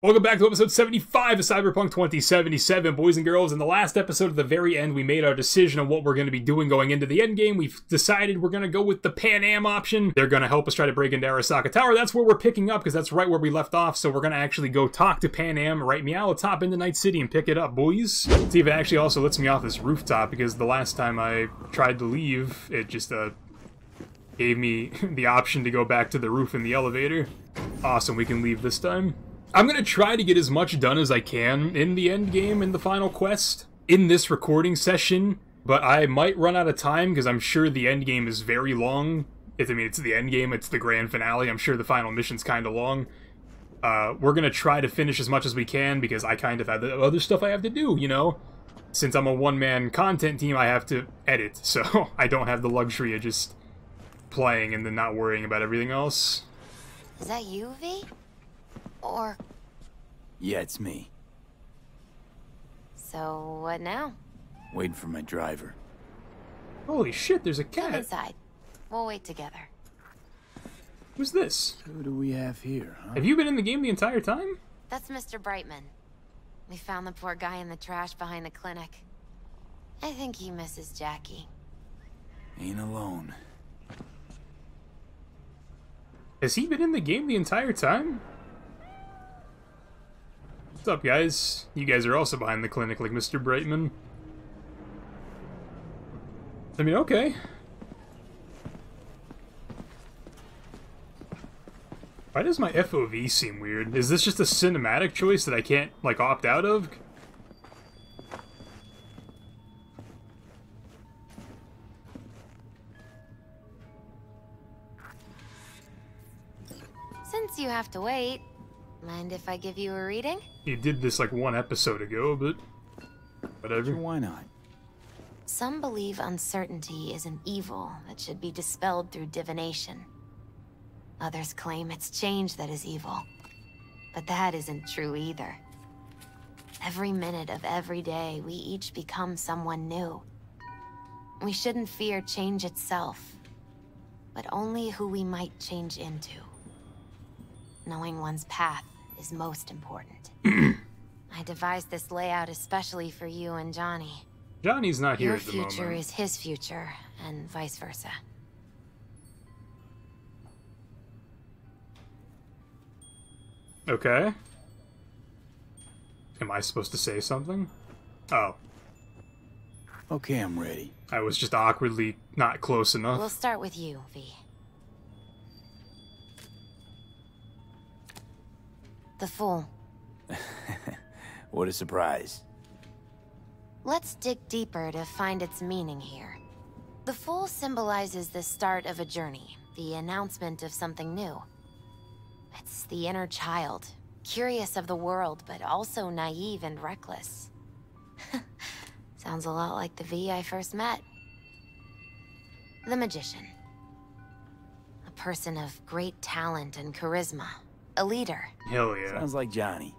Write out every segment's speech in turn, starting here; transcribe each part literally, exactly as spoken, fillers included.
Welcome back to episode seventy-five of Cyberpunk twenty seventy-seven, boys and girls. In the last episode, at the very end, we made our decision on what we're going to be doing going into the end game. We've decided we're going to go with the Panam option. They're going to help us try to break into Arasaka Tower. That's where we're picking up, because that's right where we left off. So we're going to actually go talk to Panam, right meow, top into Night City and pick it up, boys. See if it actually also lets me off this rooftop, because the last time I tried to leave, it just uh, gave me the option to go back to the roof in the elevator. Awesome, we can leave this time. I'm going to try to get as much done as I can in the end game, in the final quest, in this recording session, but I might run out of time because I'm sure the end game is very long. It's, I mean, it's the end game, it's the grand finale. I'm sure the final mission's kind of long. Uh, we're going to try to finish as much as we can because I kind of have the other stuff I have to do, you know? Since I'm a one-man content team, I have to edit, so I don't have the luxury of just playing and then not worrying about everything else. Is that you, V? Or... Yeah, it's me. So, what now? Waiting for my driver. Holy shit, there's a cat! Come inside. We'll wait together. Who's this? Who do we have here, huh? Have you been in the game the entire time? That's Mister Brightman. We found the poor guy in the trash behind the clinic. I think he misses Jackie. Ain't alone. Has he been in the game the entire time? What's up, guys? You guys are also behind the clinic like Mister Brightman. I mean, okay. Why does my F O V seem weird? Is this just a cinematic choice that I can't, like, opt out of? Since you have to wait... Mind if I give you a reading? You did this like one episode ago, but whatever. Why not? Some believe uncertainty is an evil that should be dispelled through divination. Others claim it's change that is evil. But that isn't true either. Every minute of every day, we each become someone new. We shouldn't fear change itself, but only who we might change into. Knowing one's path is most important. I devised this layout especially for you and Johnny. Johnny's not here at the moment. Your future is his future, and vice versa. Okay. Am I supposed to say something? Oh. Okay, I'm ready. I was just awkwardly not close enough. We'll start with you, V. The Fool. What a surprise. Let's dig deeper to find its meaning here. The Fool symbolizes the start of a journey, the announcement of something new. It's the inner child, curious of the world, but also naive and reckless. Sounds a lot like the V I first met. The Magician. A person of great talent and charisma. A leader. Hell yeah. Sounds like Johnny.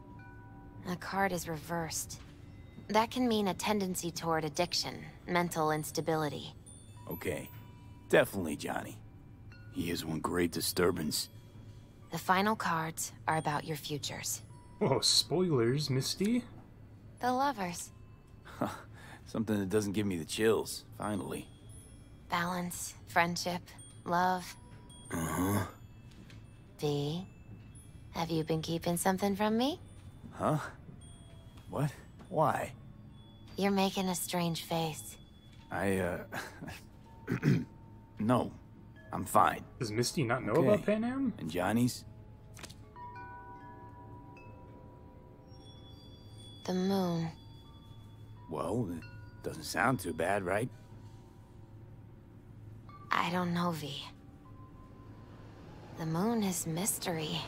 The card is reversed. That can mean a tendency toward addiction, mental instability. Okay. Definitely Johnny. He is one great disturbance. The final cards are about your futures. Whoa, spoilers, Misty. The Lovers. Something that doesn't give me the chills, finally. Balance, friendship, love. Uh-huh. V. Have you been keeping something from me? Huh? What? Why? You're making a strange face. I, uh... No. I'm fine. Does Misty not know okay. about Panam? And Johnny's? The Moon. Well, it doesn't sound too bad, right? I don't know, V. The Moon is mystery.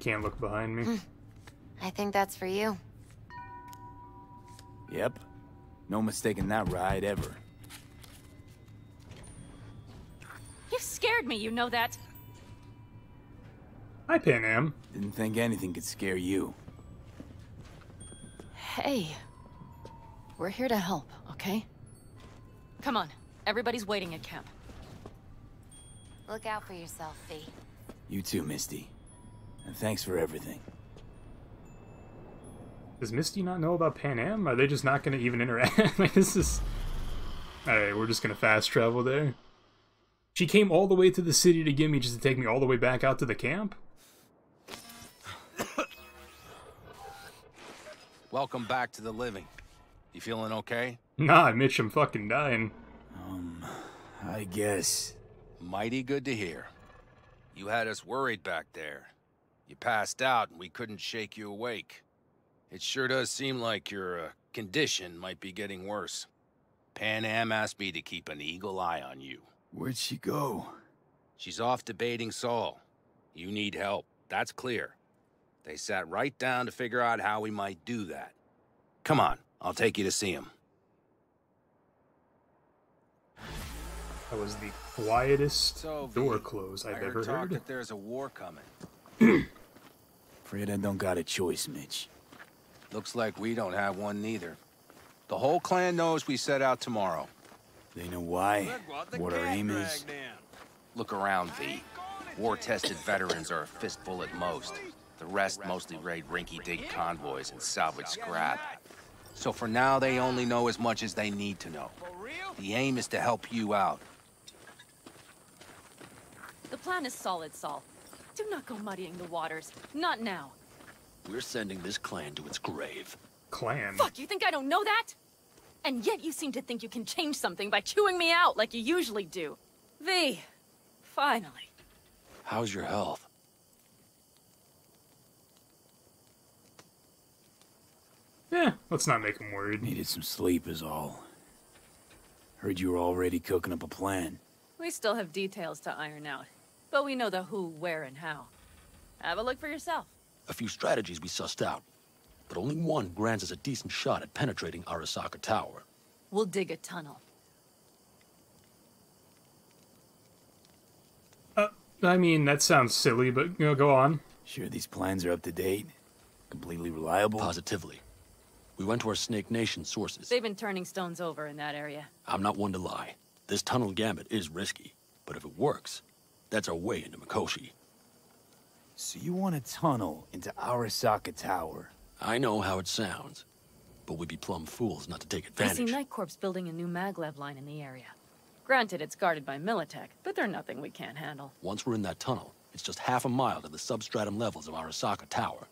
Can't look behind me. I think that's for you. Yep. No mistaking that ride ever. You scared me, you know that. Hi, Panam. Didn't think anything could scare you. Hey. We're here to help, okay? Come on. Everybody's waiting at camp. Look out for yourself, V. You too, Misty. And thanks for everything. Does Misty not know about Pan Am? Are they just not going to even interact? Like, this is... Alright, we're just going to fast travel there. She came all the way to the city to get me just to take me all the way back out to the camp? Welcome back to the living. You feeling okay? Nah, Mitch, I'm fucking dying. Um, I guess. Mighty good to hear. You had us worried back there. You passed out and we couldn't shake you awake. It sure does seem like your uh, condition might be getting worse. Pan Am asked me to keep an eagle eye on you. Where'd she go? She's off debating Saul. You need help, that's clear. They sat right down to figure out how we might do that. Come on, I'll take you to see him. That was the quietest so, door v, close I've I heard ever talk heard. That there's a war coming. Afraid I don't got a choice, Mitch. Looks like we don't have one neither. The whole clan knows we set out tomorrow. They know why, what, what our aim is. Look around, V. War-tested veterans are a fistful at most. The rest mostly raid rinky-dink convoys and salvage scrap. So for now, they only know as much as they need to know. The aim is to help you out. The plan is solid, Saul. Do not go muddying the waters. Not now. We're sending this clan to its grave. Clan? Fuck, you think I don't know that? And yet you seem to think you can change something by chewing me out like you usually do. V, finally. How's your health? Yeah, let's not make him worried. Needed some sleep is all. Heard you were already cooking up a plan. We still have details to iron out, but we know the who, where, and how. Have a look for yourself. A few strategies we sussed out, but only one grants us a decent shot at penetrating Arasaka Tower. We'll dig a tunnel. Uh, I mean, that sounds silly, but you know, go on. Sure these plans are up to date? Completely reliable? Positively. We went to our Snake Nation sources. They've been turning stones over in that area. I'm not one to lie. This tunnel gambit is risky, but if it works, that's our way into Mikoshi. So you want a tunnel into Arasaka Tower? I know how it sounds, but we'd be plumb fools not to take advantage. I see Night Corp's building a new maglev line in the area. Granted, it's guarded by Militech, but they're nothing we can't handle. Once we're in that tunnel, it's just half a mile to the substratum levels of Arasaka Tower.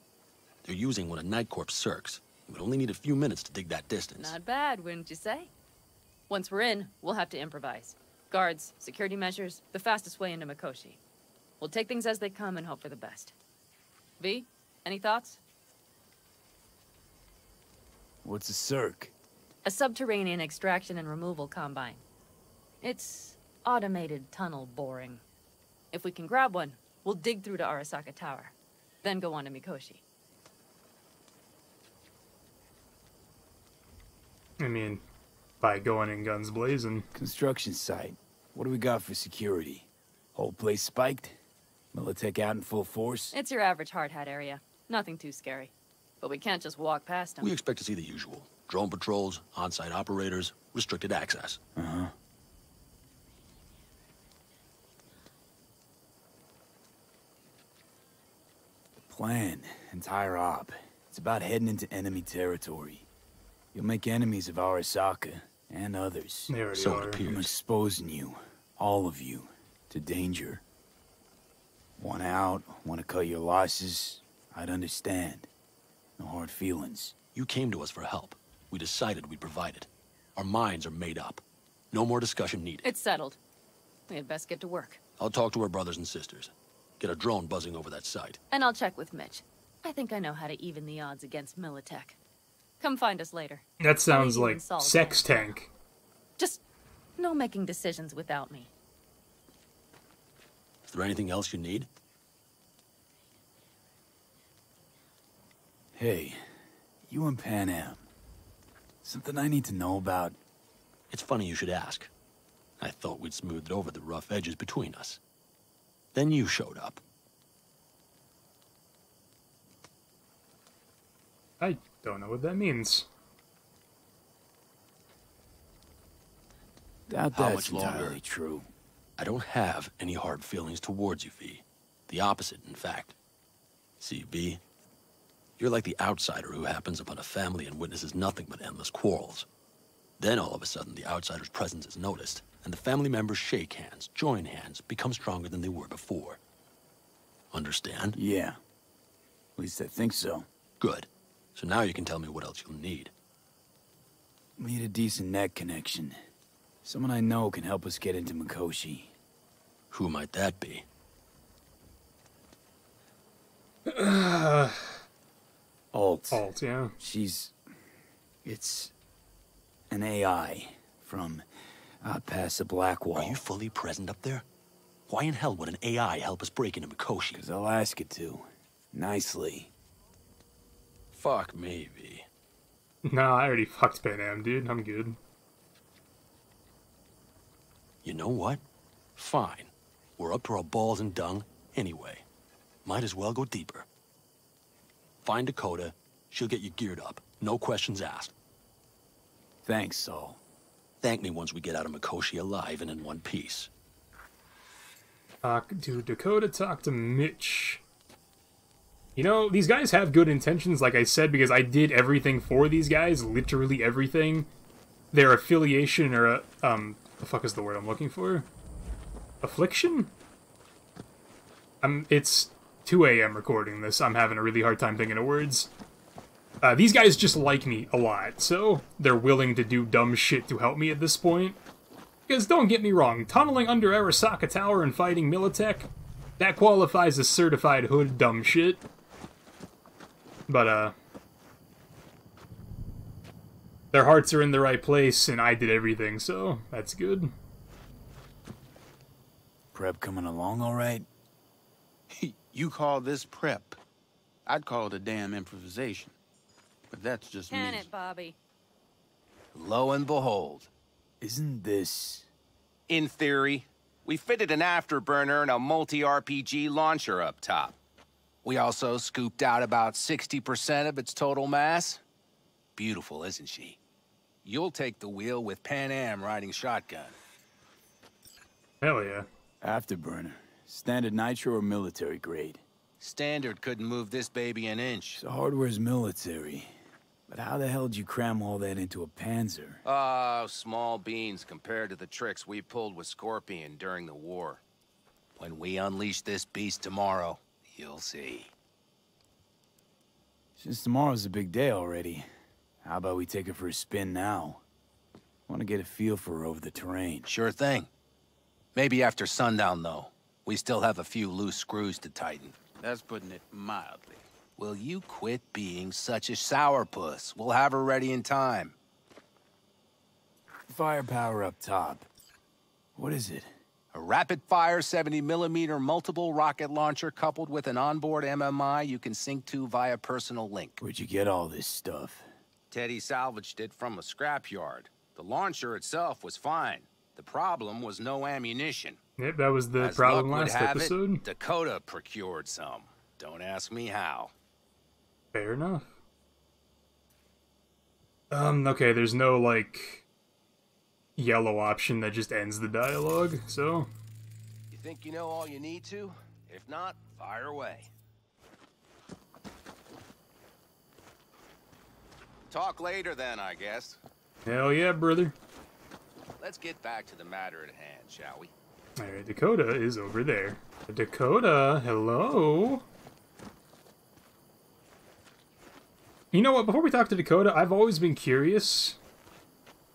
They're using one of Night Corp's S E R Cs. It would only need a few minutes to dig that distance. Not bad, wouldn't you say? Once we're in, we'll have to improvise. Guards, security measures, the fastest way into Mikoshi. We'll take things as they come and hope for the best. V, any thoughts? What's a S E R C? A subterranean extraction and removal combine. It's automated tunnel boring. If we can grab one, we'll dig through to Arasaka Tower, then go on to Mikoshi. I mean, by going in guns blazing. Construction site. What do we got for security? Whole place spiked? Militech out in full force? It's your average hard hat area. Nothing too scary. But we can't just walk past them. We expect to see the usual. Drone patrols, on-site operators, restricted access. Uh-huh. The plan. Entire op. It's about heading into enemy territory. You'll make enemies of Arasaka and others. There so are. It appears. I'm exposing you, all of you, to danger. Want out, want to cut your losses, I'd understand. No hard feelings. You came to us for help. We decided we'd provide it. Our minds are made up. No more discussion needed. It's settled. We had best get to work. I'll talk to our brothers and sisters. Get a drone buzzing over that site. And I'll check with Mitch. I think I know how to even the odds against Militech. Come find us later. That sounds like sex tank. Just no making decisions without me. Is there anything else you need? Hey, you and Pan Am. Something I need to know about? It's funny you should ask. I thought we'd smoothed over the rough edges between us. Then you showed up. I don't know what that means. Doubt that's entirely true. I don't have any hard feelings towards you, V. The opposite, in fact. See, V, you're like the outsider who happens upon a family and witnesses nothing but endless quarrels. Then all of a sudden, the outsider's presence is noticed, and the family members shake hands, join hands, become stronger than they were before. Understand? Yeah. At least I think so. Good. So now you can tell me what else you'll need. We need a decent net connection. Someone I know can help us get into Mikoshi. Who might that be? Uh, Alt. Alt, yeah. She's... It's... an A I from uh, past the Blackwall. Are you fully present up there? Why in hell would an A I help us break into Mikoshi? Because I'll ask it to. Nicely. Fuck me, V. Nah, I already fucked Panam, dude. I'm good. You know what? Fine. We're up to our balls in dung anyway. Might as well go deeper. Find Dakota. She'll get you geared up. No questions asked. Thanks, Saul. Thank me once we get out of Mikoshi alive and in one piece. Talk to Dakota, talk to Mitch. You know, these guys have good intentions, like I said, because I did everything for these guys, literally everything. Their affiliation or, a, um, the fuck is the word I'm looking for? Affliction? Um, it's two A M recording this. I'm having a really hard time thinking of words. Uh, these guys just like me a lot, so they're willing to do dumb shit to help me at this point. Because don't get me wrong, tunneling under Arasaka Tower and fighting Militech, that qualifies as certified hood dumb shit. But, uh... their hearts are in the right place, and I did everything, so that's good. Prep coming along all right? You call this prep? I'd call it a damn improvisation. But that's just me. Can it, Bobby? Lo and behold. Isn't this... In theory, we fitted an afterburner and a multi-R P G launcher up top. We also scooped out about sixty percent of its total mass. Beautiful, isn't she? You'll take the wheel with Panam riding shotgun. Hell yeah. Afterburner. Standard nitro or military grade? Standard couldn't move this baby an inch. So hardware's military. But how the hell did you cram all that into a Panzer? Oh, small beans compared to the tricks we pulled with Scorpion during the war. When we unleash this beast tomorrow, you'll see. Since tomorrow's a big day already, how about we take her for a spin now? Want to get a feel for her over the terrain. Sure thing. Maybe after sundown, though. We still have a few loose screws to tighten. That's putting it mildly. Will you quit being such a sourpuss? We'll have her ready in time. Firepower up top. What is it? A rapid-fire seventy millimeter multiple rocket launcher coupled with an onboard M M I you can sync to via personal link. Where'd you get all this stuff? Teddy salvaged it from a scrapyard. The launcher itself was fine. The problem was no ammunition. Yep, that was the As problem last episode. It, Dakota procured some. Don't ask me how. Fair enough. Um, okay, there's no, like, yellow option that just ends the dialogue, so... You think you know all you need to? If not, fire away. Talk later then, I guess. Hell yeah, brother. Let's get back to the matter at hand, shall we? Alright, Dakota is over there. Dakota, hello? You know what, before we talk to Dakota, I've always been curious.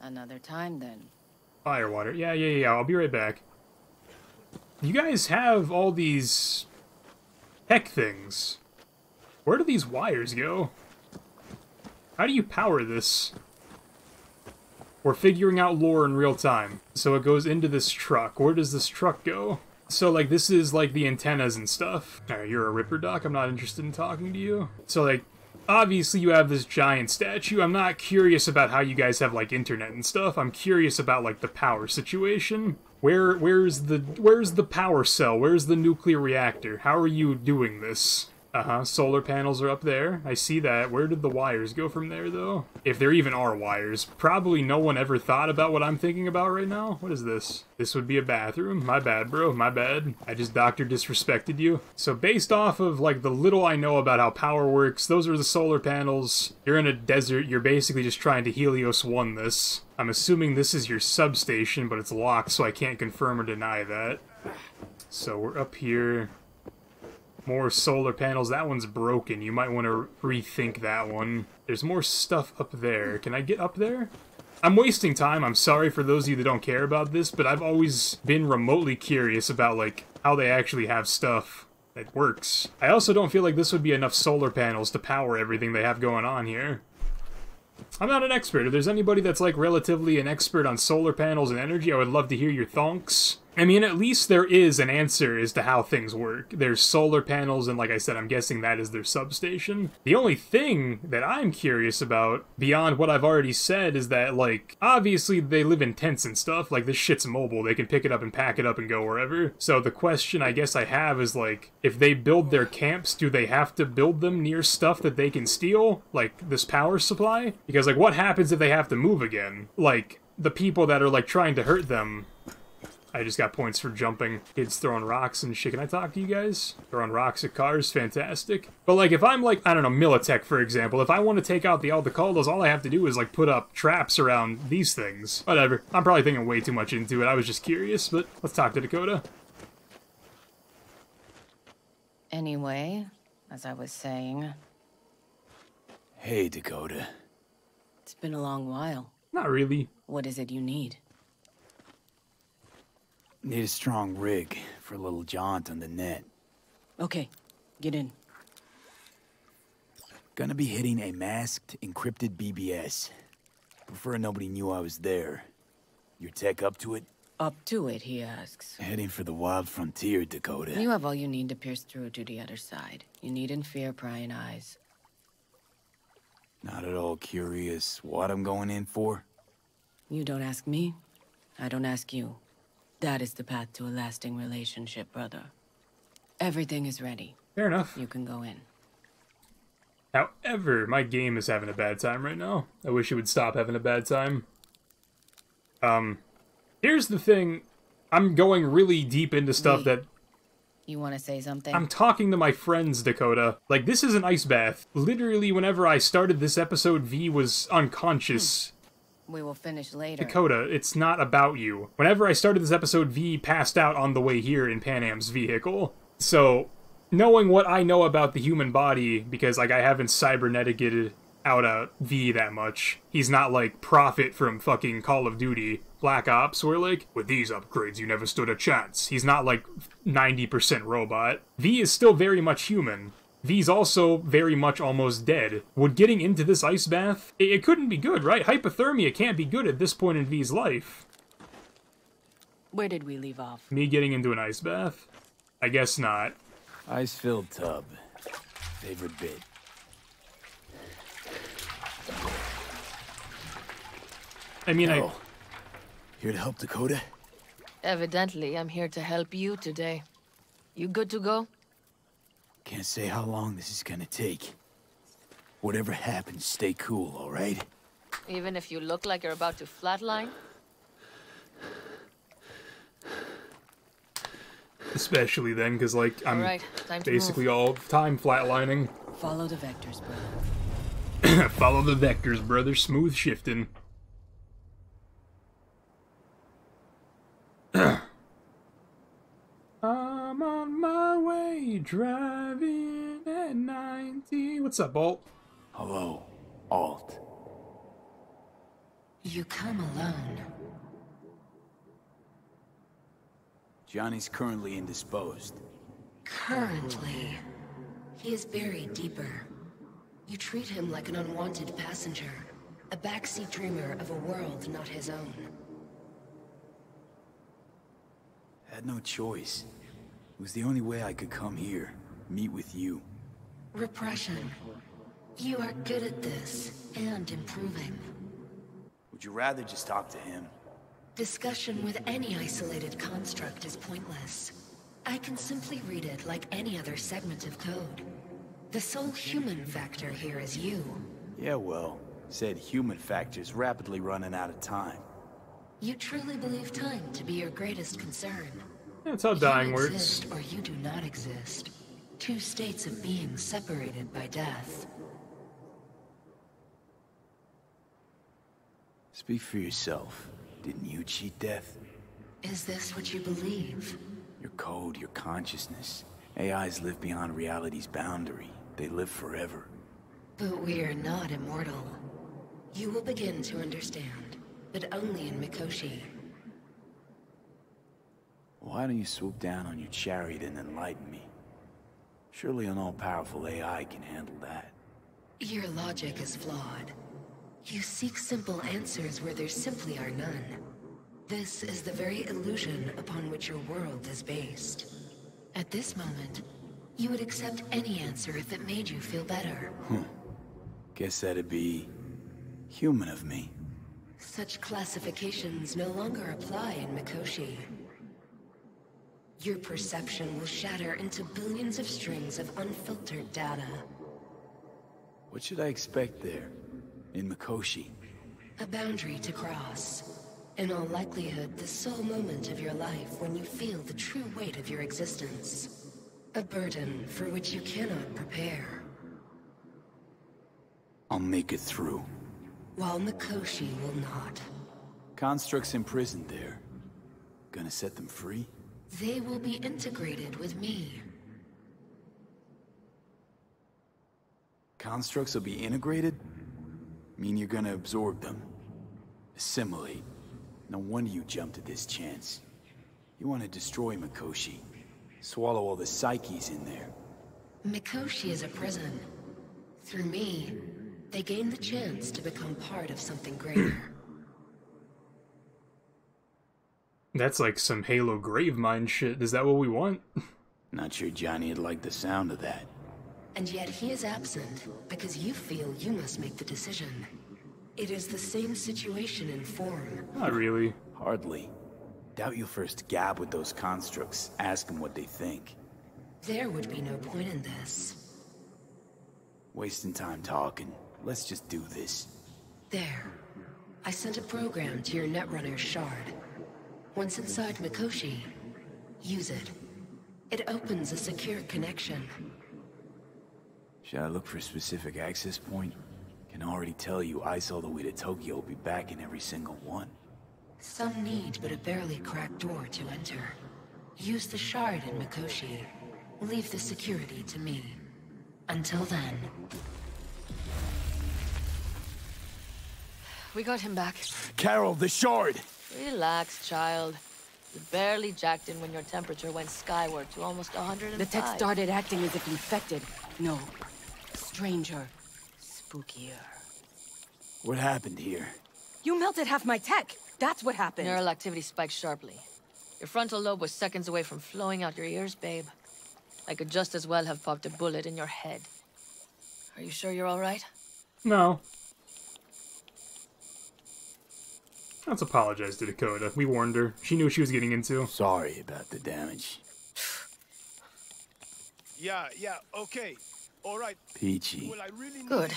Another time, then. Firewater. Yeah, yeah, yeah, I'll be right back. You guys have all these... tech things. Where do these wires go? How do you power this? We're figuring out lore in real time. So it goes into this truck. Where does this truck go? So, like, this is, like, the antennas and stuff. Alright, you're a ripper, Doc. I'm not interested in talking to you. So, like... Obviously, you have this giant statue. I'm not curious about how you guys have, like, internet and stuff. I'm curious about, like, the power situation. Where, where's the, where's the power cell? Where's the nuclear reactor? How are you doing this? Uh-huh, solar panels are up there. I see that. Where did the wires go from there, though? If there even are wires. Probably no one ever thought about what I'm thinking about right now. What is this? This would be a bathroom. My bad, bro. My bad. I just doctor disrespected you. So based off of, like, the little I know about how power works, those are the solar panels. You're in a desert. You're basically just trying to Helios one this. I'm assuming this is your substation, but it's locked, so I can't confirm or deny that. So we're up here. More solar panels. That one's broken. You might want to rethink that one. There's more stuff up there. Can I get up there? I'm wasting time. I'm sorry for those of you that don't care about this, but I've always been remotely curious about, like, how they actually have stuff that works. I also don't feel like this would be enough solar panels to power everything they have going on here. I'm not an expert. If there's anybody that's, like, relatively an expert on solar panels and energy, I would love to hear your thonks. I mean, at least there is an answer as to how things work. There's solar panels, and like I said, I'm guessing that is their substation. The only thing that I'm curious about, beyond what I've already said, is that, like, obviously they live in tents and stuff. Like, this shit's mobile. They can pick it up and pack it up and go wherever. So the question I guess I have is, like, if they build their camps, do they have to build them near stuff that they can steal? Like, this power supply? Because, like, what happens if they have to move again? Like, the people that are, like, trying to hurt them... I just got points for jumping. Kids throwing rocks and shit. Can I talk to you guys? Throwing rocks at cars, fantastic. But, like, if I'm, like, I don't know, Militech, for example, if I want to take out the Aldecaldos, all I have to do is, like, put up traps around these things. Whatever. I'm probably thinking way too much into it. I was just curious, but let's talk to Dakota. Anyway, as I was saying... Hey, Dakota. It's been a long while. Not really. What is it you need? Need a strong rig for a little jaunt on the net. Okay, get in. Gonna be hitting a masked, encrypted B B S. Prefer nobody knew I was there. Your tech up to it? Up to it, he asks. Heading for the wild frontier, Dakota. You have all you need to pierce through to the other side. You needn't fear prying eyes. Not at all curious what I'm going in for? You don't ask me. I don't ask you. That is the path to a lasting relationship, brother. Everything is ready. Fair enough. You can go in. However, my game is having a bad time right now. I wish it would stop having a bad time. Um, here's the thing. I'm going really deep into stuff Wait. that... You want to say something? I'm talking to my friends, Dakota. Like, this is an ice bath. Literally, whenever I started this episode, V was unconscious. Hmm. We will finish later. Dakota, it's not about you. Whenever I started this episode, V passed out on the way here in Panam's vehicle. So, knowing what I know about the human body, because, like, I haven't cyberneticed out uh, V that much. He's not, like, Prophet from fucking Call of Duty, Black Ops, where, like, with these upgrades you never stood a chance. He's not, like, ninety percent robot. V is still very much human. V's also very much almost dead. Would getting into this ice bath... It, it couldn't be good, right? Hypothermia can't be good at this point in V's life. Where did we leave off? Me getting into an ice bath? I guess not. Ice-filled tub. Favorite bit. I mean, no. I... Here to help Dakota? Evidently, I'm here to help you today. You good to go? Can't say how long this is gonna take. Whatever happens, stay cool, all right? Even if you look like you're about to flatline? Especially then, because, like, I'm all right, time basically all time flatlining. Follow the vectors, brother. Follow the vectors, brother. Smooth shifting. I'm on my way, driving at ninety. What's up, Alt? Hello, Alt. You come alone. Johnny's currently indisposed. Currently? He is buried deeper. You treat him like an unwanted passenger, a backseat dreamer of a world not his own. Had no choice. It was the only way I could come here, meet with you. Repression. You are good at this, and improving. Would you rather just talk to him? Discussion with any isolated construct is pointless. I can simply read it like any other segment of code. The sole human factor here is you. Yeah, well, said human factor's rapidly running out of time. You truly believe time to be your greatest concern. That's how dying works. You exist or you do not exist. Two states of being separated by death. Speak for yourself. Didn't you cheat death? Is this what you believe? Your code, your consciousness. A Is live beyond reality's boundary. They live forever. But we are not immortal. You will begin to understand, but only in Mikoshi. Why don't you swoop down on your chariot and enlighten me? Surely an all-powerful A I can handle that. Your logic is flawed. You seek simple answers where there simply are none. This is the very illusion upon which your world is based. At this moment, you would accept any answer if it made you feel better. Hmm. Guess that'd be human of me. Such classifications no longer apply in Mikoshi. Your perception will shatter into billions of strings of unfiltered data. What should I expect there, in Mikoshi? A boundary to cross. In all likelihood, the sole moment of your life when you feel the true weight of your existence. A burden for which you cannot prepare. I'll make it through. While Mikoshi will not. Constructs imprisoned there. Gonna set them free? They will be integrated with me. Constructs will be integrated? Mean you're gonna absorb them. Assimilate. No wonder you jumped at this chance. You want to destroy Mikoshi. Swallow all the psyches in there. Mikoshi is a prison. Through me, they gain the chance to become part of something greater. That's like some Halo Gravemind shit. Is that what we want? Not sure Johnny'd like the sound of that. And yet he is absent because you feel you must make the decision. It is the same situation in form. Not really. Hardly. Doubt you'll first gab with those constructs, ask them what they think. There would be no point in this. Wasting time talking. Let's just do this. There. I sent a program to your Netrunner shard. Once inside Mikoshi, use it. It opens a secure connection. Should I look for a specific access point? Can already tell you ice all the way to Tokyo will be back in every single one. Some need but a barely cracked door to enter. Use the shard in Mikoshi. Leave the security to me. Until then. We got him back. Carol, the shard! Relax, child. You barely jacked in when your temperature went skyward to almost one hundred five. The tech started acting as if infected. No. Stranger. Spookier. What happened here? You melted half my tech! That's what happened! Neural activity spiked sharply. Your frontal lobe was seconds away from flowing out your ears, babe. I could just as well have popped a bullet in your head. Are you sure you're alright? No. Let's apologize to Dakota. We warned her. She knew what she was getting into. Sorry about the damage. yeah, yeah, okay. All right. Peachy. Well, I really good.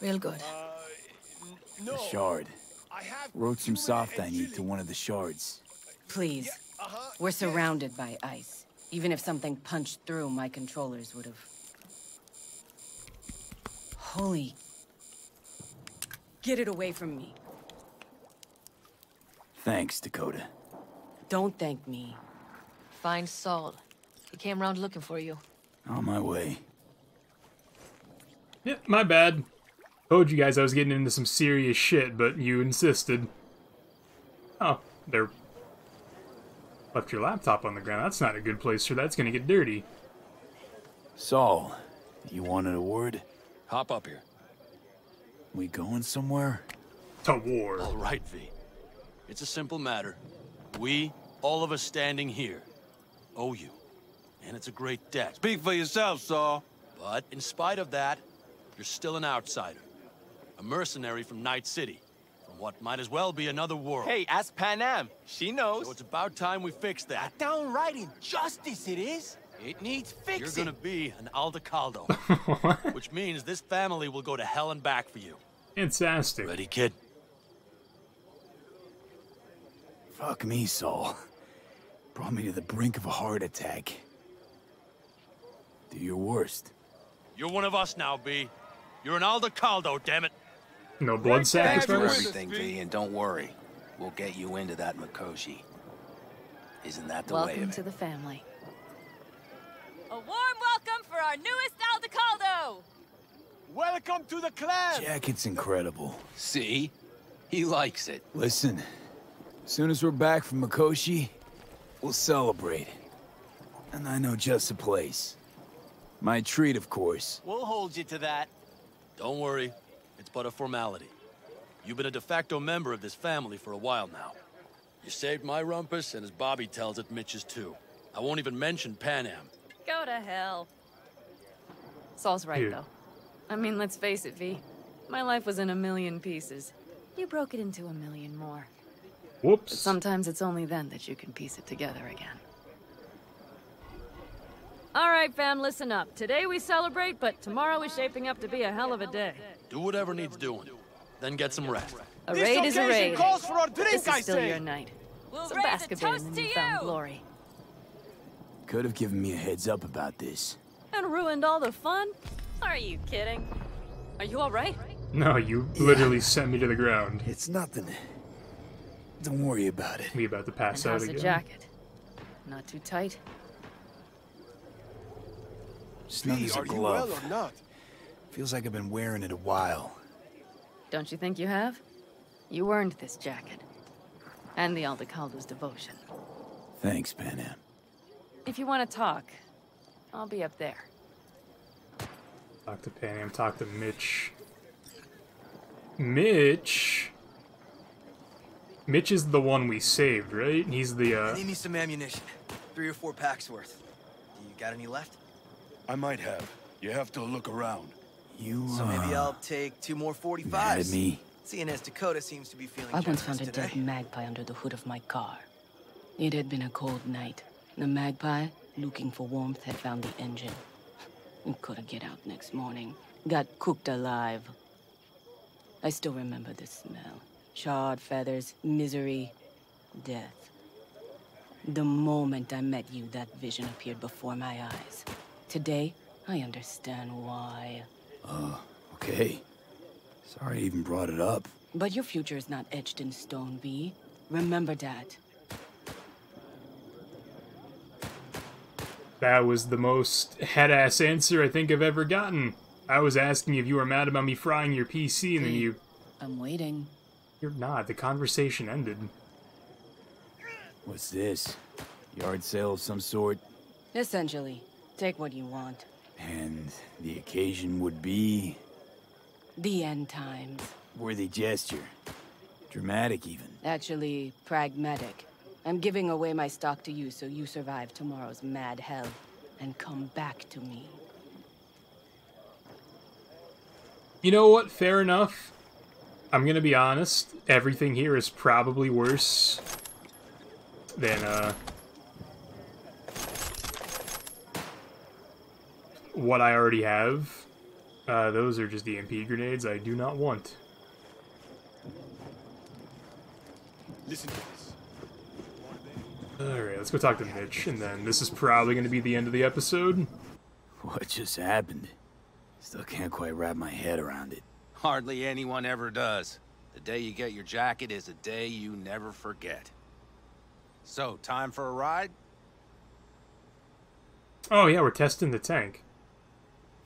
Real good. Uh, no. The shard. I have wrote some soft I need to one of the shards. Please. Yeah, uh-huh. We're surrounded by ice. Even if something punched through, my controllers would have... Holy... Get it away from me. Thanks, Dakota. Don't thank me. Find Saul. He came around looking for you. On my way. Yeah, my bad. Told you guys I was getting into some serious shit, but you insisted. Oh, there. Left your laptop on the ground. That's not a good place, sir. That's gonna get dirty. Saul, you wanted a word? Hop up here. We going somewhere? To war. All right, V. It's a simple matter. We, all of us standing here, owe you. And it's a great debt. Speak for yourself, Saul. But in spite of that, you're still an outsider. A mercenary from Night City. From what might as well be another world. Hey, ask Panam. She knows. So it's about time we fix that. Downright injustice it is. It needs fixing. You're gonna be an Aldecaldo, which means this family will go to hell and back for you. Fantastic. Ready, kid? Fuck me, Saul. Brought me to the brink of a heart attack. Do your worst. You're one of us now, B. You're an Aldecaldo, damn it. No blood sacrifice. Everything, B, and don't worry, we'll get you into that Mikoshi. Isn't that the way of it? Welcome to the family. A warm welcome for our newest Aldecaldo. Welcome to the clan. Jack, it's incredible. See, he likes it. Listen, as soon as we're back from Mikoshi, we'll celebrate. And I know just the place. My treat, of course. We'll hold you to that. Don't worry. It's but a formality. You've been a de facto member of this family for a while now. You saved my rumpus, and as Bobby tells it, Mitch's too. I won't even mention Panam. Go to hell. Saul's right, Here. though. I mean, let's face it, V. My life was in a million pieces. You broke it into a million more. Whoops. But sometimes it's only then that you can piece it together again. All right, fam, listen up. Today we celebrate, but tomorrow is shaping up to be a hell of a day. Do whatever needs doing, then get some rest. A raid is a raid. Calls for our drink, this is still your night. We'll some basketball in the newfound glory. Could have given me a heads up about this. And ruined all the fun? Are you kidding? Are you all right? No, you literally yeah. sent me to the ground. It's nothing. Don't worry about it. We about to pass and out again. A jacket. Not too tight. Snuggles a glove. Well or not? Feels like I've been wearing it a while. Don't you think you have? You earned this jacket. And the Aldecaldo's devotion. Thanks, Panam. If you want to talk, I'll be up there. Talk to Panam, talk to Mitch. Mitch? Mitch is the one we saved, right? He's the, uh... I need me some ammunition. Three or four packs worth. You got any left? I might have. You have to look around. You, uh, so maybe I'll take two more forty-fives. Mad at me. Seeing as Dakota seems to be feeling I once found a today. dead magpie under the hood of my car. It had been a cold night. The magpie, looking for warmth, had found the engine. And couldn't get out next morning. Got cooked alive. I still remember the smell. Charred feathers, misery, death. The moment I met you, that vision appeared before my eyes. Today, I understand why. Oh, uh, okay. Sorry I even brought it up. But your future is not etched in stone, V. Remember that. That was the most head-ass answer I think I've ever gotten. I was asking if you were mad about me frying your P C, and hey, then you... I'm waiting. You're not. The conversation ended. What's this? Yard sale of some sort? Essentially. Take what you want. And the occasion would be? The end times. Worthy gesture. Dramatic even. Actually, pragmatic. I'm giving away my stock to you so you survive tomorrow's mad hell and come back to me. You know what? Fair enough. I'm gonna be honest. Everything here is probably worse than, uh... what I already have. Uh, those are just E M P grenades I do not want. Listen to this. Alright, let's go talk to Mitch, and then this is probably going to be the end of the episode. What just happened? Still can't quite wrap my head around it. Hardly anyone ever does. The day you get your jacket is a day you never forget. So, time for a ride? Oh yeah, we're testing the tank.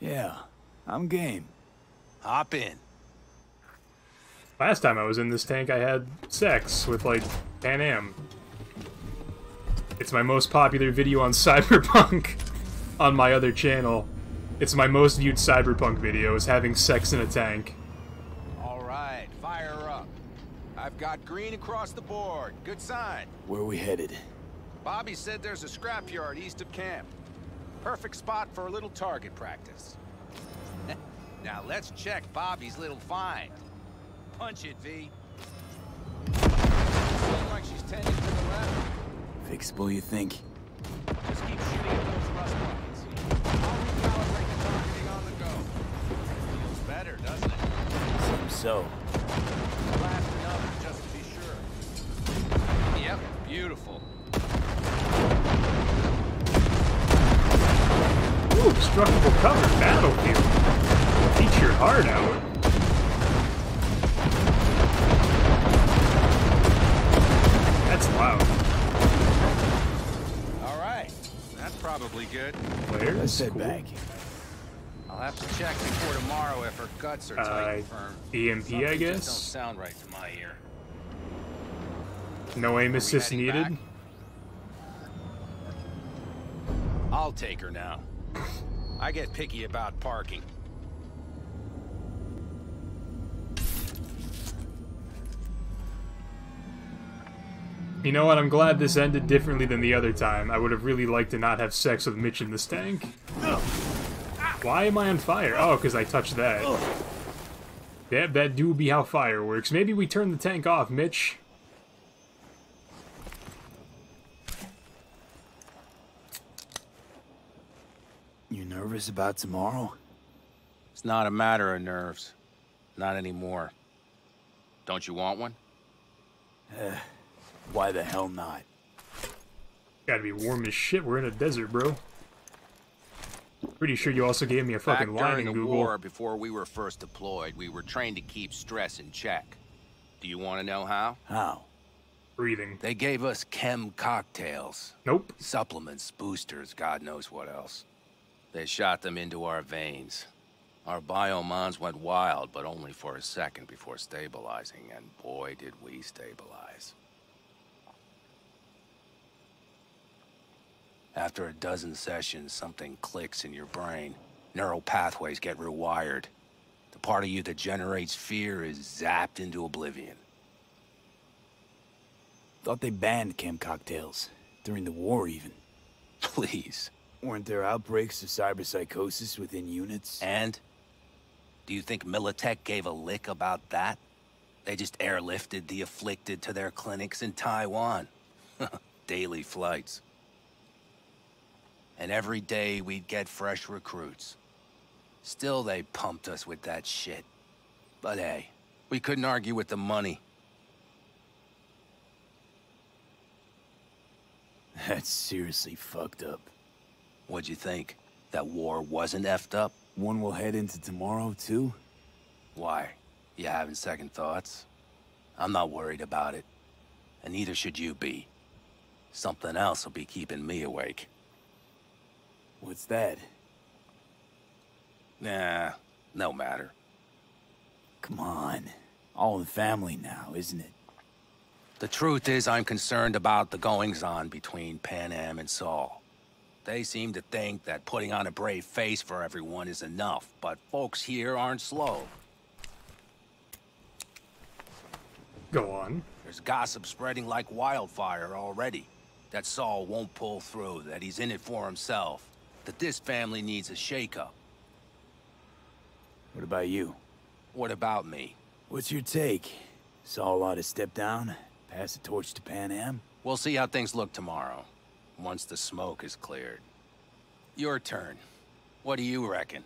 Yeah, I'm game. Hop in. Last time I was in this tank, I had sex with, like, Panam. It's my most popular video on Cyberpunk on my other channel. It's my most viewed Cyberpunk video, is having sex in a tank. Alright, fire up. I've got green across the board. Good sign. Where are we headed? Bobby said there's a scrapyard east of camp. Perfect spot for a little target practice. Now let's check Bobby's little find. Punch it, V. Seems like she's tending to the left. Fixable, you think? Just keep shooting at those rust so. Last enough, just to be sure. Yep, beautiful. Ooh, destructible cover, battlefield. Teach your heart out. That's loud. All right, that's probably good. Where's let's sit cool. back. I'll have to check before tomorrow if her guts are tight and firm. E M P, something I guess. Just don't sound right to my ear. No aim assist needed. Back? I'll take her now. I get picky about parking. You know what? I'm glad this ended differently than the other time. I would have really liked to not have sex with Mitch in this tank. Ugh. Why am I on fire? Oh, because I touched that. That, that do be how fire works. Maybe we turn the tank off, Mitch. You nervous about tomorrow? It's not a matter of nerves. Not anymore. Don't you want one? Uh, why the hell not? Gotta be warm as shit. We're in a desert, bro. Pretty sure you also gave me a fucking line in Google. Back during the war, before we were first deployed, we were trained to keep stress in check. Do you want to know how? How? Breathing. They gave us chem cocktails. Nope. Supplements, boosters, God knows what else. They shot them into our veins. Our biomons went wild, but only for a second before stabilizing, and boy, did we stabilize. After a dozen sessions, something clicks in your brain. Neural pathways get rewired. The part of you that generates fear is zapped into oblivion. Thought they banned chem cocktails. During the war, even. Please. Weren't there outbreaks of cyberpsychosis within units? And? Do you think Militech gave a lick about that? They just airlifted the afflicted to their clinics in Taiwan. Daily flights. And every day we'd get fresh recruits. Still, they pumped us with that shit. But hey, we couldn't argue with the money. That's seriously fucked up. What'd you think? That war wasn't effed up? One will head into tomorrow, too? Why? You having second thoughts? I'm not worried about it. And neither should you be. Something else will be keeping me awake. What's that? Nah, no matter. Come on. All in the family now, isn't it? The truth is I'm concerned about the goings-on between Panam and Saul. They seem to think that putting on a brave face for everyone is enough, but folks here aren't slow. Go on. There's gossip spreading like wildfire already. That Saul won't pull through, that he's in it for himself. That this family needs a shake-up. What about you? What about me? What's your take? Saul ought to step down, pass the torch to Panam? We'll see how things look tomorrow, once the smoke is cleared. Your turn. What do you reckon?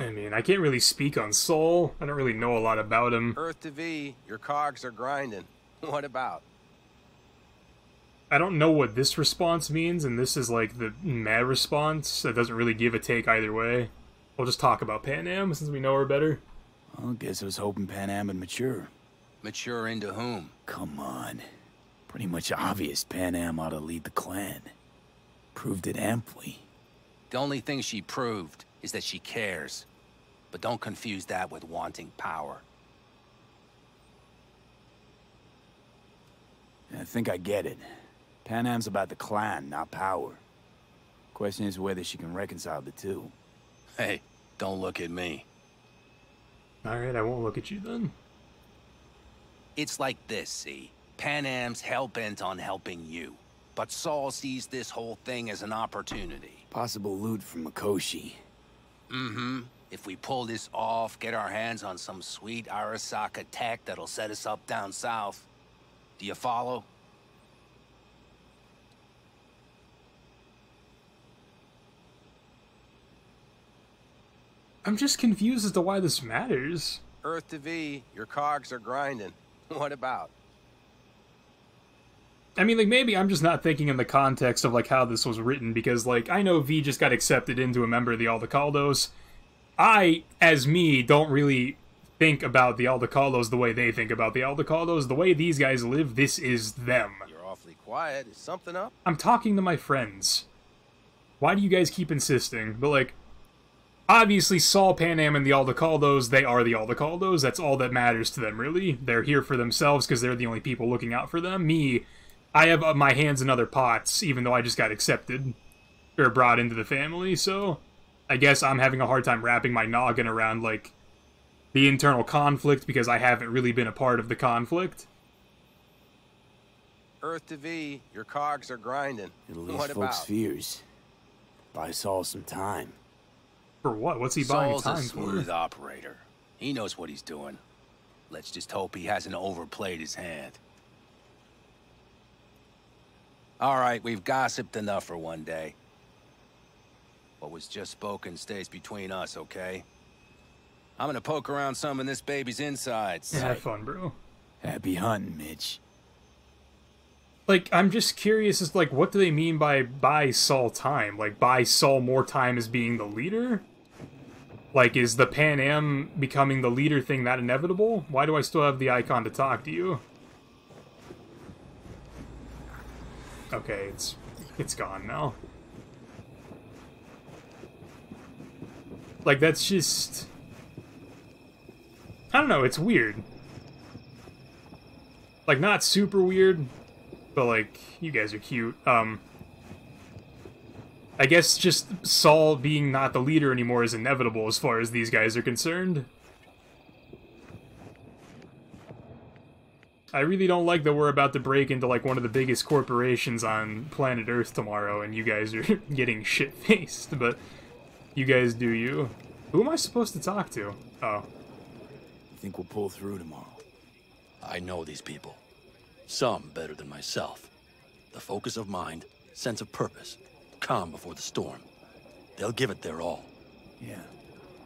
I mean, I can't really speak on Saul. I don't really know a lot about him. Earth to V, your cogs are grinding. What about? I don't know what this response means, and this is like the mad response that doesn't really give a take either way. We'll just talk about Panam since we know her better. Well, I guess I was hoping Panam would mature. Mature into whom? Come on. Pretty much obvious Panam ought to lead the clan. Proved it amply. The only thing she proved is that she cares. But don't confuse that with wanting power. I think I get it. Panam's about the clan, not power. Question is whether she can reconcile the two. Hey, don't look at me. Alright, I won't look at you then. It's like this, see? Panam's hell-bent on helping you. But Saul sees this whole thing as an opportunity. Possible loot from Mikoshi. Mm-hmm. If we pull this off, get our hands on some sweet Arasaka tech that'll set us up down south. Do you follow? I'm just confused as to why this matters. Earth to V, your cogs are grinding. What about? I mean, like, maybe I'm just not thinking in the context of, like, how this was written, because, like, I know V just got accepted into a member of the Aldecaldos. I, as me, don't really think about the Aldecaldos the way they think about the Aldecaldos. The way these guys live, this is them. You're awfully quiet. Is something up? I'm talking to my friends. Why do you guys keep insisting? But, like, obviously Saul, Panam, and the Aldecaldos, they are the Aldecaldos. That's all that matters to them, really. They're here for themselves because they're the only people looking out for them. Me, I have uh, my hands in other pots, even though I just got accepted or brought into the family, so I guess I'm having a hard time wrapping my noggin around, like, the internal conflict because I haven't really been a part of the conflict. Earth to V, your cogs are grinding. It'll ease folks' about? fears. Buy Saul some time. For what? What's he Saul's buying time for? Saul's a smooth for? operator. He knows what he's doing. Let's just hope he hasn't overplayed his hand. Alright, we've gossiped enough for one day. What was just spoken stays between us, okay? I'm gonna poke around some in this baby's insides. Yeah, have fun, bro. Happy hunting, Mitch. Like, I'm just curious as, like, what do they mean by buy Saul time? Like, buy Saul more time as being the leader? Like, is the Pan Am becoming the leader thing that inevitable? Why do I still have the icon to talk to you? Okay, it's it's gone now. Like, that's just, I don't know, it's weird. Like, not super weird, but, like, you guys are cute. Um, I guess just Saul being not the leader anymore is inevitable as far as these guys are concerned. I really don't like that we're about to break into, like, one of the biggest corporations on planet Earth tomorrow, and you guys are getting shit-faced, but you guys do you. Who am I supposed to talk to? Oh. I think we'll pull through tomorrow. I know these people. Some better than myself. The focus of mind, sense of purpose, calm before the storm. They'll give it their all. Yeah,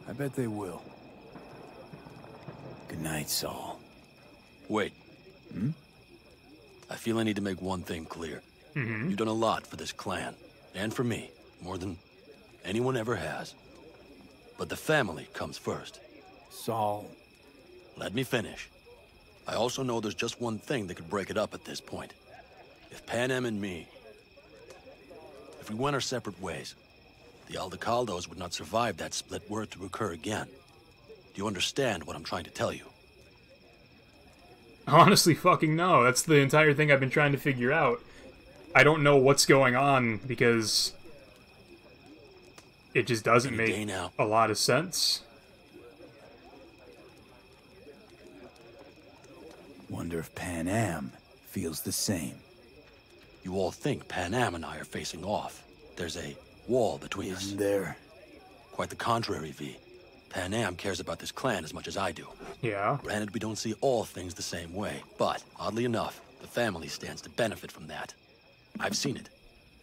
I bet they will. Good night, Saul. Wait. Hmm? I feel I need to make one thing clear. Mm-hmm. You've done a lot for this clan, and for me, more than anyone ever has. But the family comes first. Saul. Let me finish. I also know there's just one thing that could break it up at this point. If Pan Am and me, if we went our separate ways, the Aldecaldos would not survive that split were it to occur again. Do you understand what I'm trying to tell you? Honestly, fucking no. That's the entire thing I've been trying to figure out. I don't know what's going on because it just doesn't make a lot of sense. Wonder if Pan Am feels the same. You all think Pan Am and I are facing off. There's a wall between us. Isn't there? Quite the contrary, V. Pan Am cares about this clan as much as I do. Yeah. Granted, we don't see all things the same way, but, oddly enough, the family stands to benefit from that. I've seen it,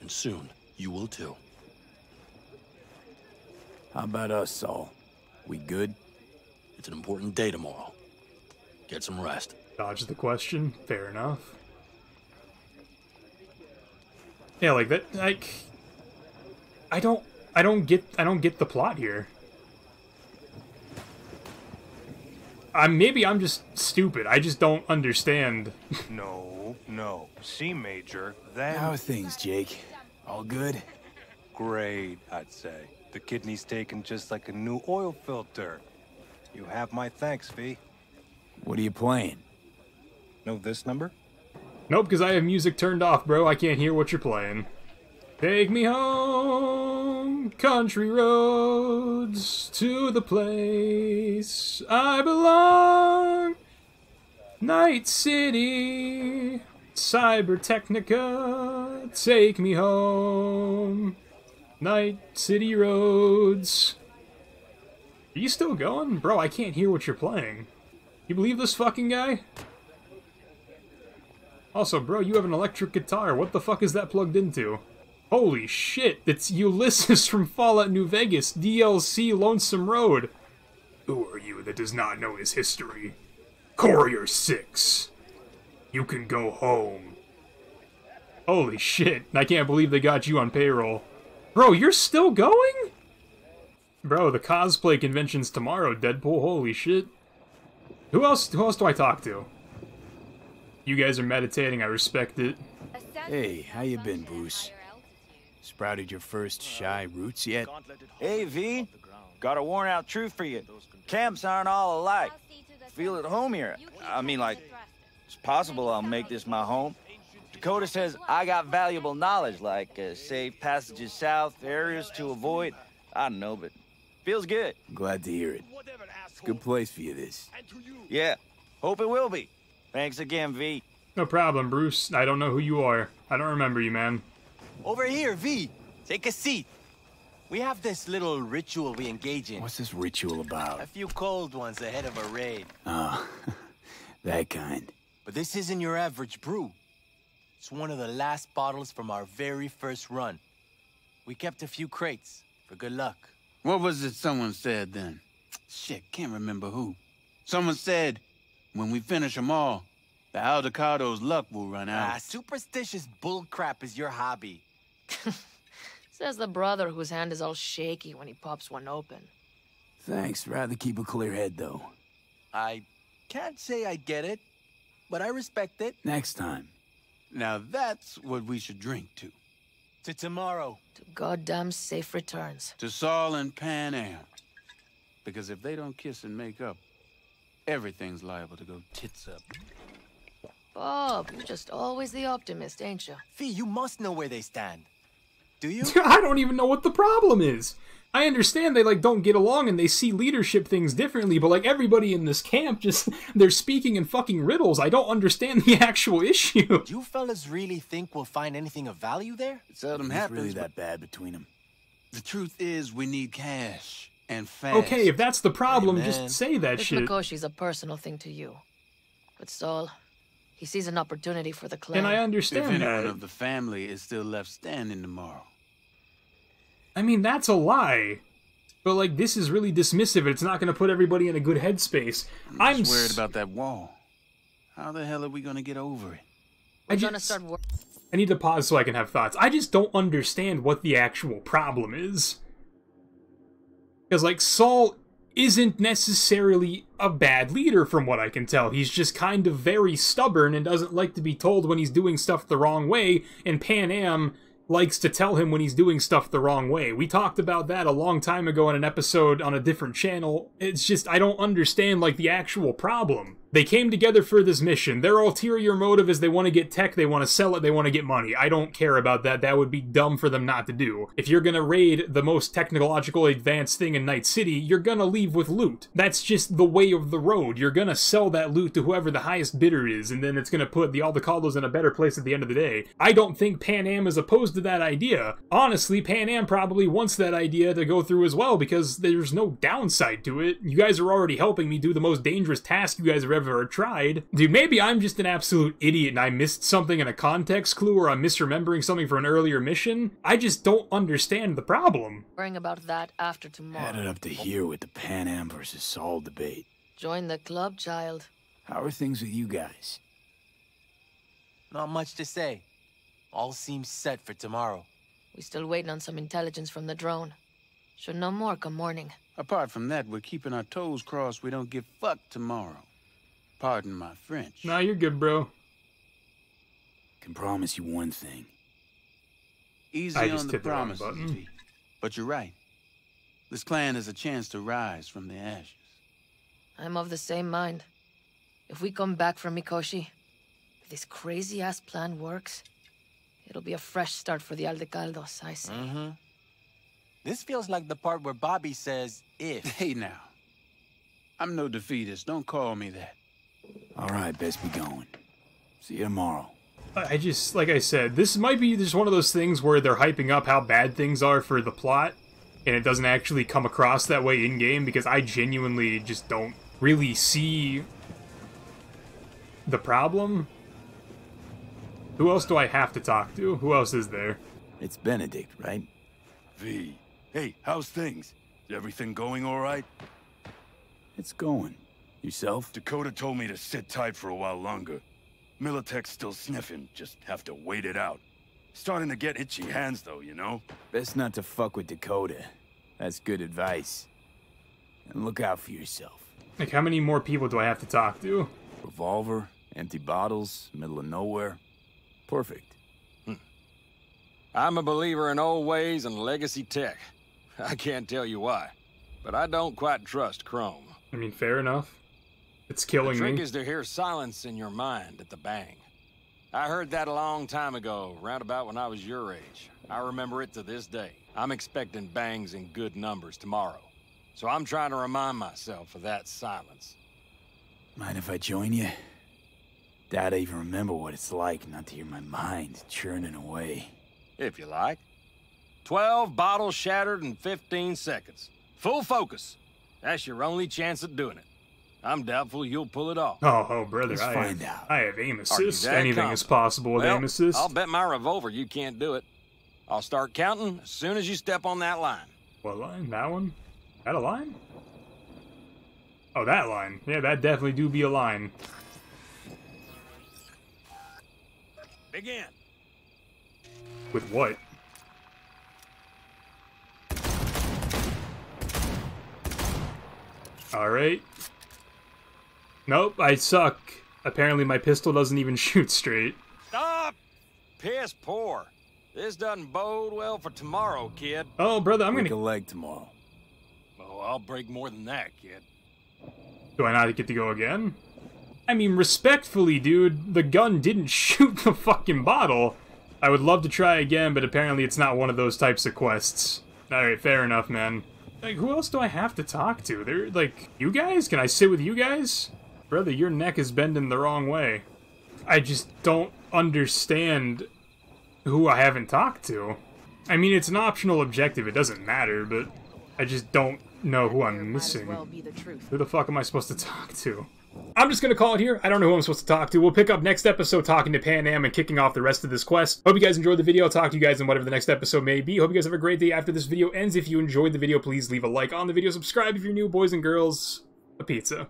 and soon, you will too. How about us, Saul? We good? It's an important day tomorrow. Get some rest. Dodge the question. Fair enough. Yeah, like that, like, I don't, I don't get, I don't get the plot here. I'm, maybe I'm just stupid. I just don't understand. No, no. C Major, that... How are things, Jake? All good? Great, I'd say. The kidney's taken just like a new oil filter. You have my thanks, V. What are you playing? Know this number? Nope, because I have music turned off, bro. I can't hear what you're playing. Take me home, country roads, to the place I belong. Night City, Cybertechnica, take me home. Night City roads. Are you still going? Bro, I can't hear what you're playing. You believe this fucking guy? Also, bro, you have an electric guitar. What the fuck is that plugged into? Holy shit, it's Ulysses from Fallout New Vegas, D L C Lonesome Road. Who are you that does not know his history? Courier six. You can go home. Holy shit, I can't believe they got you on payroll. Bro, you're still going? Bro, the cosplay convention's tomorrow, Deadpool, holy shit. Who else, who else do I talk to? You guys are meditating, I respect it. Hey, how you been, Bruce? Sprouted your first shy roots yet? Hey, V. Got a worn-out truth for you. Camps aren't all alike. Feel at home here. I mean, like, it's possible I'll make this my home. Dakota says I got valuable knowledge, like uh, safe passages south, areas to avoid. I don't know, but feels good. I'm glad to hear it. It's a good place for you, this. Yeah, hope it will be. Thanks again, V. No problem, Bruce. I don't know who you are. I don't remember you, man. Over here, V. Take a seat. We have this little ritual we engage in. What's this ritual about? A few cold ones ahead of a raid. Oh, that kind. But this isn't your average brew. It's one of the last bottles from our very first run. We kept a few crates for good luck. What was it someone said then? Shit, can't remember who. Someone said, when we finish them all, the Aldecaldos' luck will run out. Ah, superstitious bullcrap is your hobby. Says the brother whose hand is all shaky when he pops one open. Thanks. Rather keep a clear head, though. I can't say I get it, but I respect it. Next time. Now that's what we should drink to. To tomorrow. To goddamn safe returns. To Saul and Panam. Because if they don't kiss and make up, everything's liable to go tits up. Bob, you're just always the optimist, ain't you? Fee, you must know where they stand. Do you? I don't even know what the problem is. I understand they, like, don't get along and they see leadership things differently, but, like, everybody in this camp just, they're speaking in fucking riddles. I don't understand the actual issue. Do you fellas really think we'll find anything of value there? It seldom happens. It's really that bad between them. The truth is we need cash and fast. Okay, if that's the problem, Amen. Just say that this shit. Mikoshi's a personal thing to you. But Saul... he sees an opportunity for the clan. And I understand that. If anyone of the family is still left standing tomorrow. I mean, that's a lie. But, like, this is really dismissive. It's not going to put everybody in a good headspace. I'm, I'm just worried about that wall. How the hell are we going to get over it? We're I just... gonna start work I need to pause so I can have thoughts. I just don't understand what the actual problem is. Because, like, Saul... isn't necessarily a bad leader from what I can tell. He's just kind of very stubborn and doesn't like to be told when he's doing stuff the wrong way, and Panam likes to tell him when he's doing stuff the wrong way. We talked about that a long time ago in an episode on a different channel. It's just, I don't understand, like, the actual problem. They came together for this mission. Their ulterior motive is they want to get tech, they want to sell it, they want to get money. I don't care about that. That would be dumb for them not to do. If you're going to raid the most technologically advanced thing in Night City, you're going to leave with loot. That's just the way of the road. You're going to sell that loot to whoever the highest bidder is, and then it's going to put the Aldecaldos in a better place at the end of the day. I don't think Panam is opposed to that idea. Honestly, Panam probably wants that idea to go through as well, because there's no downside to it. You guys are already helping me do the most dangerous task you guys have ever ever tried. Dude, maybe I'm just an absolute idiot and I missed something in a context clue, or I'm misremembering something for an earlier mission. I just don't understand the problem. Worrying about that after tomorrow. Added up to here with the Panam versus Saul debate. Join the club, child. How are things with you guys? Not much to say. All seems set for tomorrow. We're still waiting on some intelligence from the drone. Should know more come morning. Apart from that, we're keeping our toes crossed we don't get fucked tomorrow. Pardon my French. Nah, you're good, bro. Can promise you one thing. Easy on the promises, V. But you're right. This clan has a chance to rise from the ashes. I'm of the same mind. If we come back from Mikoshi, if this crazy-ass plan works, it'll be a fresh start for the Aldecaldos, I say. Mm-hmm. This feels like the part where Bobby says, if. Hey, now. I'm no defeatist. Don't call me that. All right, best be going. See you tomorrow. I just, like I said, this might be just one of those things where they're hyping up how bad things are for the plot, and it doesn't actually come across that way in-game, because I genuinely just don't really see the problem. Who else do I have to talk to? Who else is there? It's Benedict, right? V. Hey, how's things? Is everything going all right? It's going. Yourself? Dakota told me to sit tight for a while longer. Militech's still sniffing, just have to wait it out. Starting to get itchy hands though, you know? Best not to fuck with Dakota. That's good advice. And look out for yourself. Like, how many more people do I have to talk to? Revolver, empty bottles, middle of nowhere. Perfect. Hmm. I'm a believer in old ways and legacy tech. I can't tell you why, but I don't quite trust Chrome. I mean, fair enough. It's killing me. The trick is to hear silence in your mind at the bang. I heard that a long time ago, round about when I was your age. I remember it to this day. I'm expecting bangs in good numbers tomorrow. So I'm trying to remind myself of that silence. Mind if I join you? Doubt I even remember what it's like not to hear my mind churning away. If you like. Twelve bottles shattered in fifteen seconds. Full focus. That's your only chance at doing it. I'm doubtful you'll pull it off. Oh, oh brother, Let's I find have, out. I have aim assist. Anything confident? Is possible with well, aim assist. I'll bet my revolver you can't do it. I'll start counting as soon as you step on that line. What line? That one? That a line? Oh, that line. Yeah, that definitely do be a line. Begin. With what? Alright. Nope, I suck. Apparently my pistol doesn't even shoot straight. Stop! Piss poor. This doesn't bode well for tomorrow, kid. Oh, brother, I'm gonna... Break a leg tomorrow. Oh, I'll break more than that, kid. Do I not get to go again? I mean, respectfully, dude, the gun didn't shoot the fucking bottle. I would love to try again, but apparently it's not one of those types of quests. Alright, fair enough, man. Like, who else do I have to talk to? They're, like, you guys? Can I sit with you guys? Brother, your neck is bending the wrong way. I just don't understand who I haven't talked to. I mean, it's an optional objective, it doesn't matter, but I just don't know who I'm missing. Well the who the fuck am I supposed to talk to? I'm just gonna call it here. I don't know who I'm supposed to talk to. We'll pick up next episode talking to Panam and kicking off the rest of this quest. Hope you guys enjoyed the video. I'll talk to you guys in whatever the next episode may be. Hope you guys have a great day after this video ends. If you enjoyed the video, please leave a like on the video. Subscribe if you're new, boys and girls. A pizza.